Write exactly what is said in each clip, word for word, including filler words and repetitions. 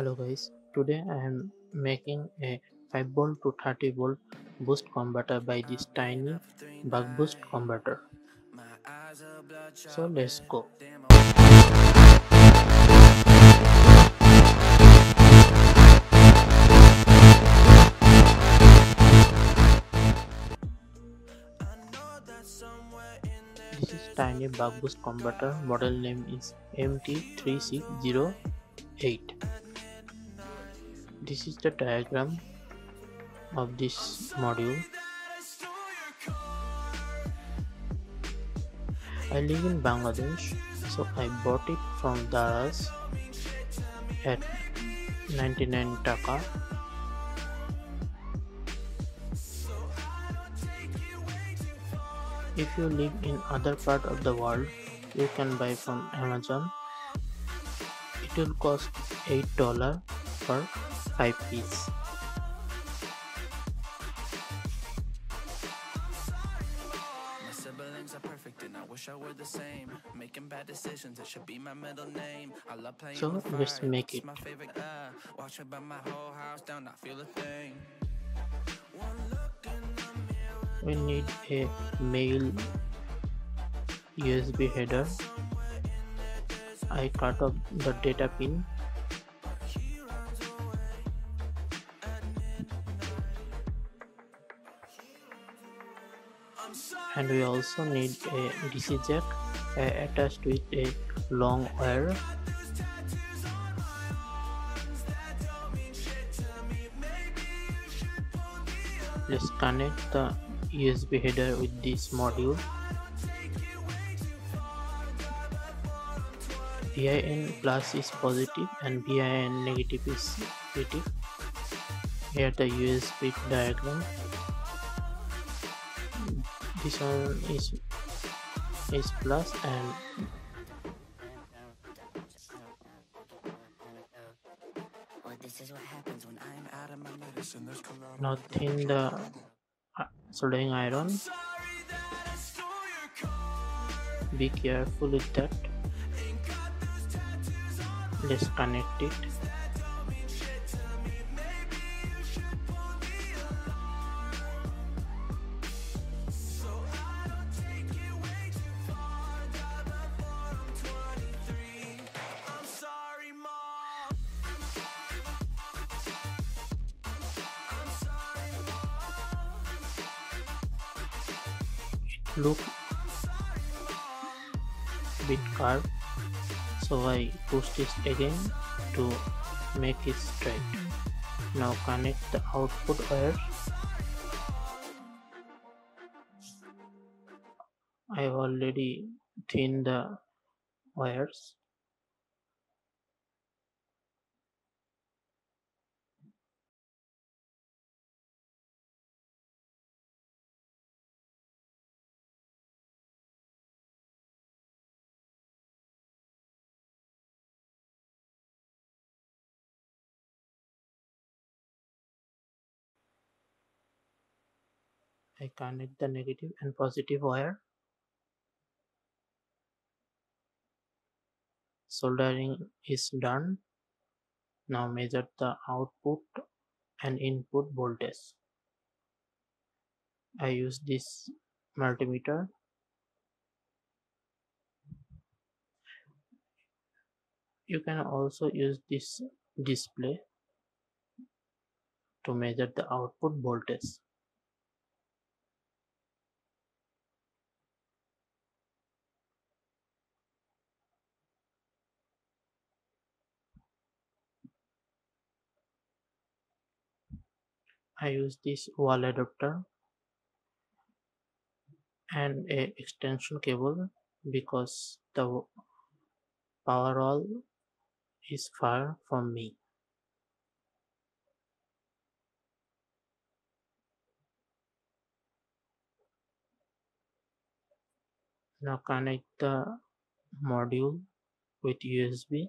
Hello guys, today I am making a five volt to thirty volt boost converter by this tiny buck boost converter, so let's go. This is tiny buck boost converter, model name is M T three six zero eight. This is the diagram of this module. I live in Bangladesh, so I bought it from Daraz at ninety-nine taka. If you live in other part of the world, you can buy from Amazon. It will cost eight dollars for five pieces. My siblings are perfect and I wish I were the same. Making bad decisions, it should be my middle name. I love playing. So let's make it. Watch it by my whole house down, I feel a thing. We need a male U S B header. I cut off the data pin. And we also need a D C jack uh, attached with a long wire. Let's connect the U S B header with this module. V I N plus is positive and V I N negative is negative. Here the U S B diagram. This one is is plus and not in the soldering iron. Be careful with that. Let's connect it. It look bit curved, so I push this again to make it straight. Now connect the output wire. I already thinned the wires. I connect the negative and positive wire. Soldering is done. Now measure the output and input voltage. I use this multimeter. You can also use this display to measure the output voltage. I use this wall adapter and a extension cable because the power wall is far from me. Now connect the module with U S B.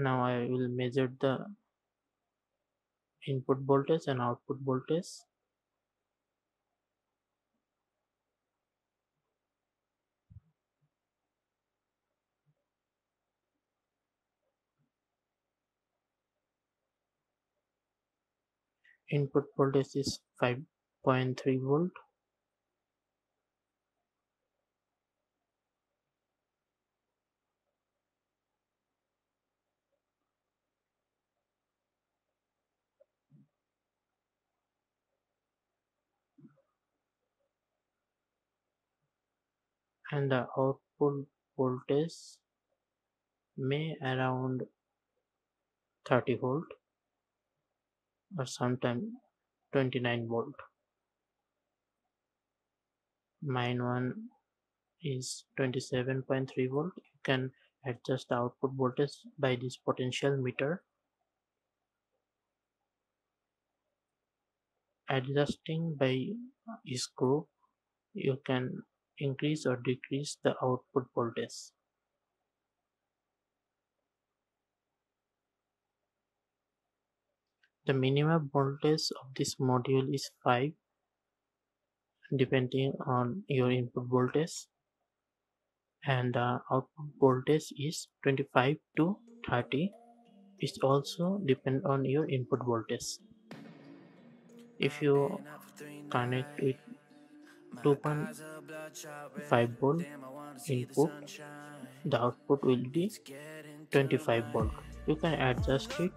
Now I will measure the input voltage and output voltage. Input voltage is five point three volt. And the output voltage may around thirty volt or sometimes twenty-nine volt. Mine one is twenty-seven point three volt. You can adjust the output voltage by this potential meter. Adjusting by screw, you can increase or decrease the output voltage. The minimum voltage of this module is five, depending on your input voltage, and the output voltage is twenty-five to thirty, which also depend on your input voltage. If you connect it two point five volt input, the output will be twenty-five volt. You can adjust it.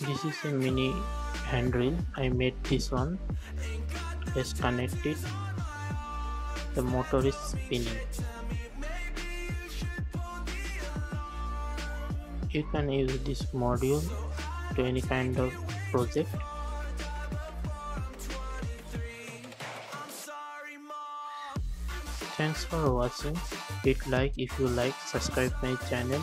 This is a mini hand drill. I made this one. Let's connect it. The motor is spinning. You can use this module to any kind of project. Thanks for watching. Hit like if you like, subscribe my channel.